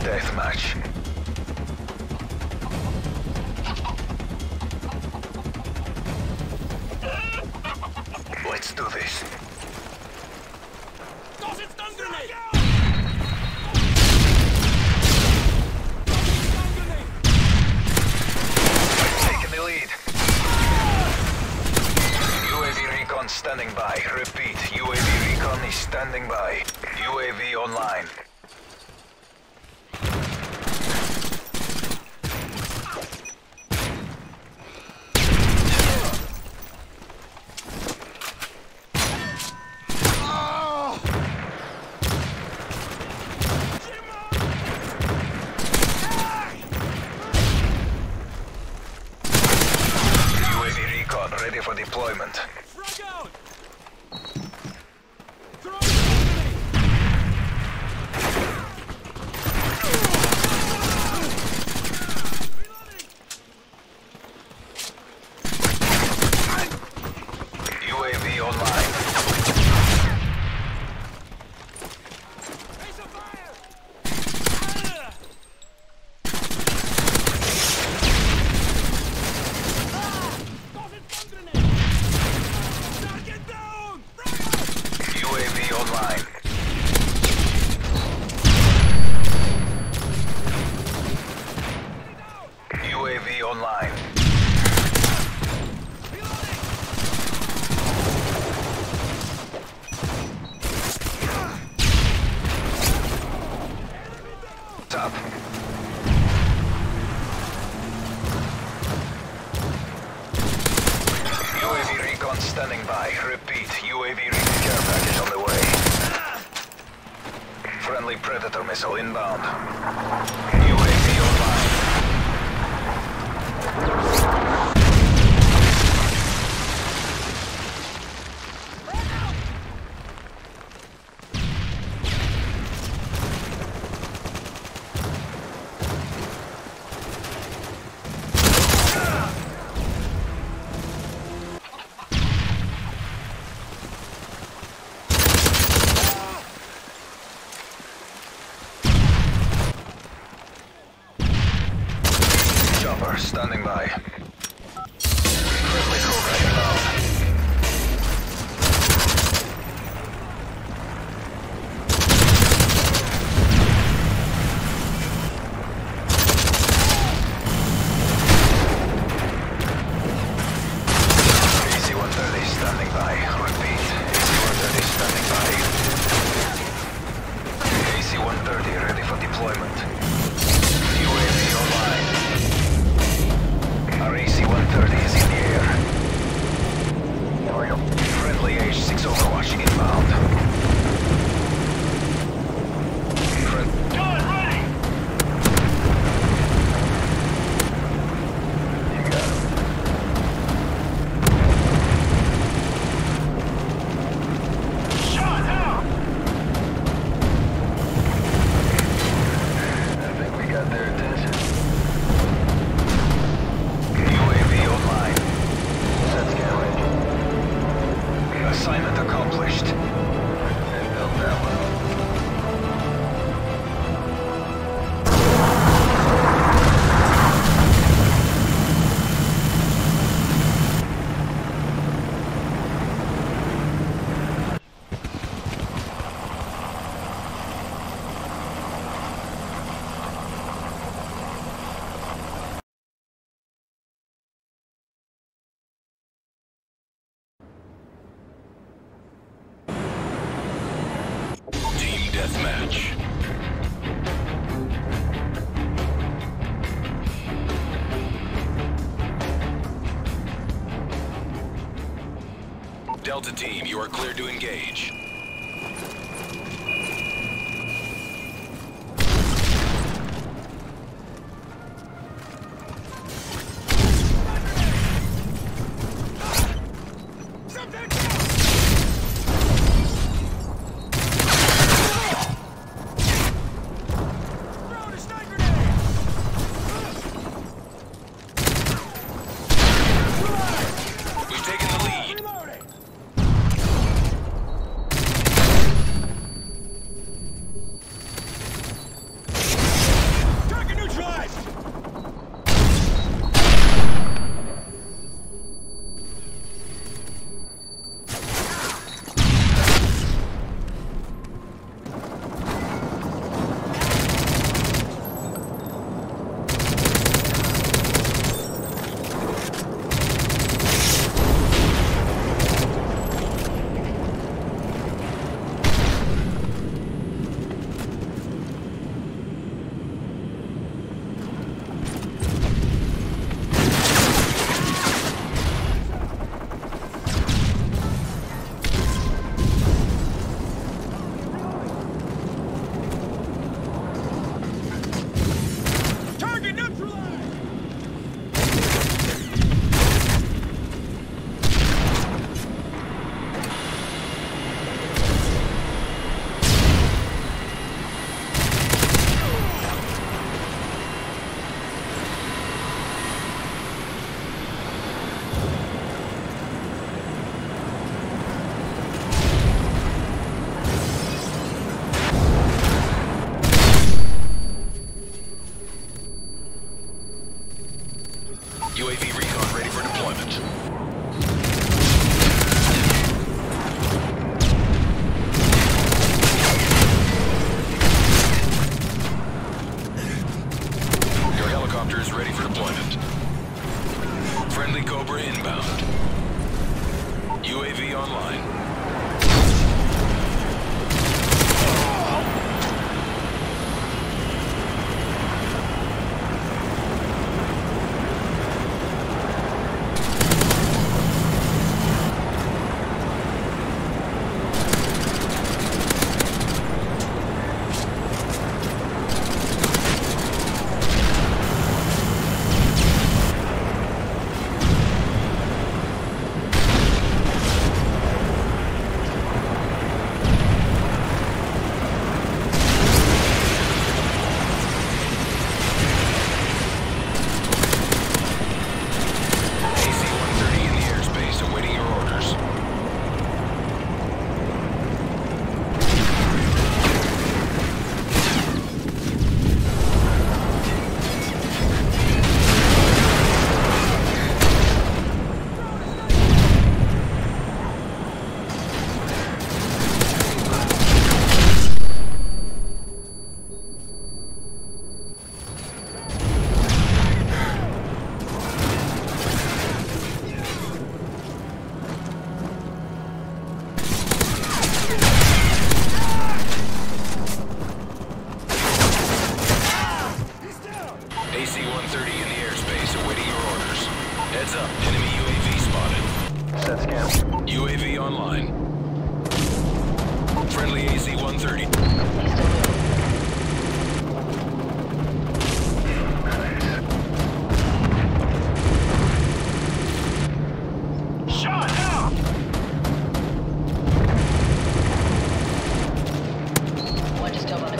Deathmatch. Let's do this. Toss its stun grenade! I've taken the lead. UAV recon standing by. Repeat, UAV recon is standing by. UAV online. Ready for deployment. Frag out! Throw it at me! UAV online. Face of fire! Online. UAV online. Stop. UAV recon standing by. Repeat, UAV recon care package on the way. Friendly Predator missile inbound. UAV online. Standing by. Friendly Cobra inbound. AC130 standing by. Repeat. AC130 standing by. AC130 ready for deployment. AC-130 is in the air. Friendly H-6 overwatching inbound. Gun ready! You got him. Shot out! I think we got their attention. Assignment accomplished. And built that one. Deathmatch. Delta team, you are clear to engage. Taking the lead. Reloading. AC130. Just over.